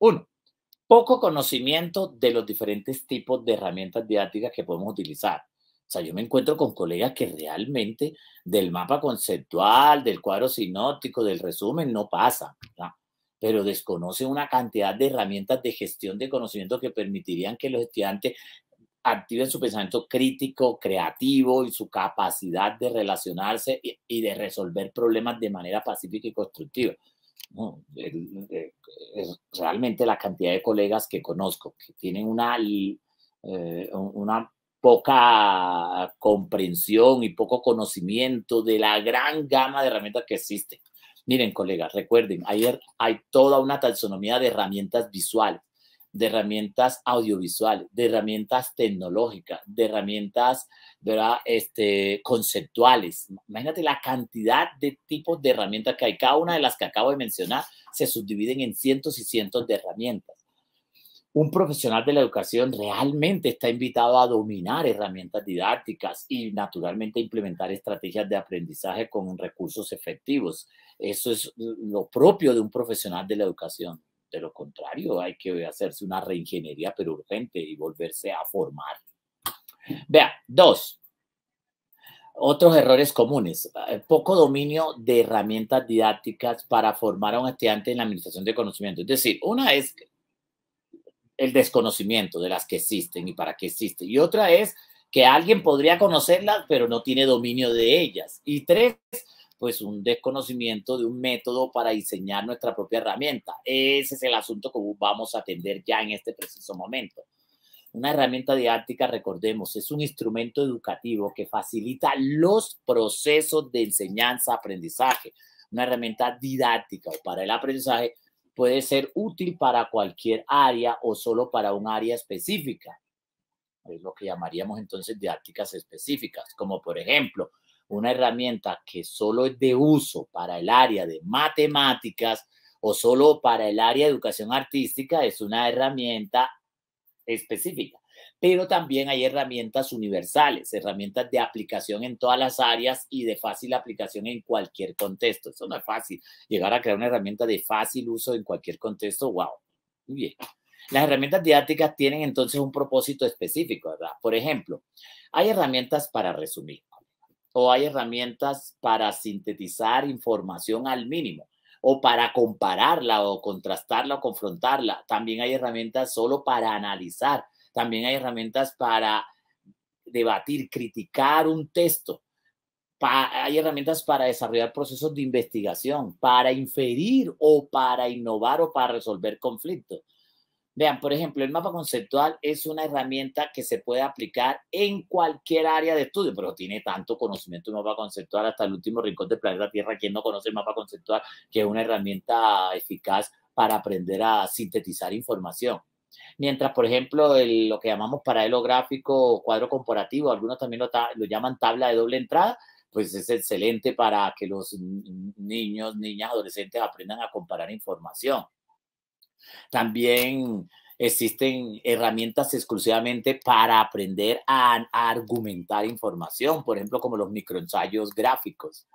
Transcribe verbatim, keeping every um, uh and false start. Uno, poco conocimiento de los diferentes tipos de herramientas didácticas que podemos utilizar. O sea, yo me encuentro con colegas que realmente del mapa conceptual, del cuadro sinóptico, del resumen, no pasan, ¿no? Pero desconocen una cantidad de herramientas de gestión de conocimiento que permitirían que los estudiantes activen su pensamiento crítico, creativo y su capacidad de relacionarse y, y de resolver problemas de manera pacífica y constructiva. No, es realmente la cantidad de colegas que conozco que tienen una, eh, una poca comprensión y poco conocimiento de la gran gama de herramientas que existen. Miren, colegas, recuerden, ayer hay toda una taxonomía de herramientas visuales, de herramientas audiovisuales, de herramientas tecnológicas, de herramientas, ¿verdad? Este, conceptuales. Imagínate la cantidad de tipos de herramientas que hay. Cada una de las que acabo de mencionar se subdividen en cientos y cientos de herramientas. Un profesional de la educación realmente está invitado a dominar herramientas didácticas y, naturalmente, implementar estrategias de aprendizaje con recursos efectivos. Eso es lo propio de un profesional de la educación. De lo contrario, hay que hacerse una reingeniería, pero urgente, y volverse a formar. Vea, dos, otros errores comunes. Poco dominio de herramientas didácticas para formar a un estudiante en la administración de conocimiento. Es decir, una es el desconocimiento de las que existen y para qué existen. Y otra es que alguien podría conocerlas, pero no tiene dominio de ellas. Y tres, pues un desconocimiento de un método para diseñar nuestra propia herramienta. Ese es el asunto que vamos a atender ya en este preciso momento. Una herramienta didáctica, recordemos, es un instrumento educativo que facilita los procesos de enseñanza-aprendizaje. Una herramienta didáctica o para el aprendizaje puede ser útil para cualquier área o solo para un área específica. Es lo que llamaríamos entonces didácticas específicas, como por ejemplo, una herramienta que solo es de uso para el área de matemáticas o solo para el área de educación artística es una herramienta específica. Pero también hay herramientas universales, herramientas de aplicación en todas las áreas y de fácil aplicación en cualquier contexto. Eso no es fácil. Llegar a crear una herramienta de fácil uso en cualquier contexto, wow. Muy bien. Las herramientas didácticas tienen entonces un propósito específico, ¿verdad? Por ejemplo, hay herramientas para resumir, o hay herramientas para sintetizar información al mínimo, o para compararla, o contrastarla, o confrontarla. También hay herramientas solo para analizar. También hay herramientas para debatir, criticar un texto. Pa- hay herramientas para desarrollar procesos de investigación, para inferir, o para innovar, o para resolver conflictos. Vean, por ejemplo, el mapa conceptual es una herramienta que se puede aplicar en cualquier área de estudio, pero tiene tanto conocimiento del mapa conceptual hasta el último rincón del planeta Tierra. ¿Quién no conoce el mapa conceptual? Que es una herramienta eficaz para aprender a sintetizar información. Mientras, por ejemplo, el, lo que llamamos paralelo gráfico, cuadro comparativo, algunos también lo, ta, lo llaman tabla de doble entrada, pues es excelente para que los niños, niñas, adolescentes aprendan a comparar información. También existen herramientas exclusivamente para aprender a, a argumentar información, por ejemplo, como los microensayos gráficos.